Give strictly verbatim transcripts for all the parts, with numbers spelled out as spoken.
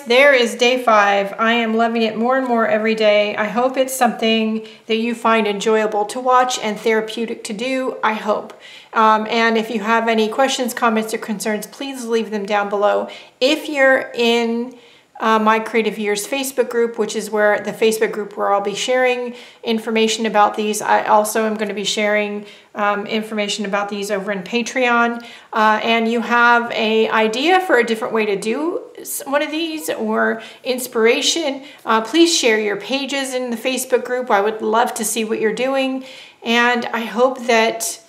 guys, there is day five. I am loving it more and more every day. I hope it's something that you find enjoyable to watch and therapeutic to do, I hope. Um, and if you have any questions, comments, or concerns, please leave them down below. If you're in Uh, my Creative Years Facebook group, which is where the Facebook group where I'll be sharing information about these. I also am going to be sharing um, information about these over in Patreon. Uh, and you have a idea for a different way to do one of these or inspiration, uh, please share your pages in the Facebook group. I would love to see what you're doing. And I hope that,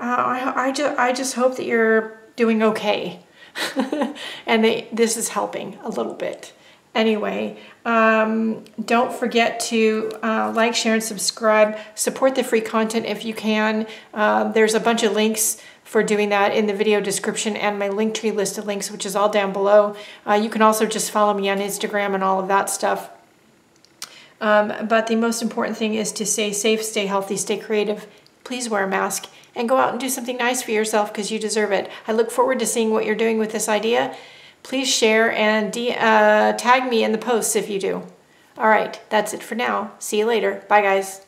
uh, I, I, just, I just hope that you're doing okay. and they, this is helping a little bit. Anyway, um, don't forget to uh, like, share, and subscribe. Support the free content if you can. Uh, there's a bunch of links for doing that in the video description and my Linktree list of links, which is all down below. Uh, you can also just follow me on Instagram and all of that stuff. Um, but the most important thing is to stay safe, stay healthy, stay creative. Please wear a mask and go out and do something nice for yourself because you deserve it. I look forward to seeing what you're doing with this idea. Please share and de uh, tag me in the posts if you do. All right, that's it for now. See you later. Bye, guys.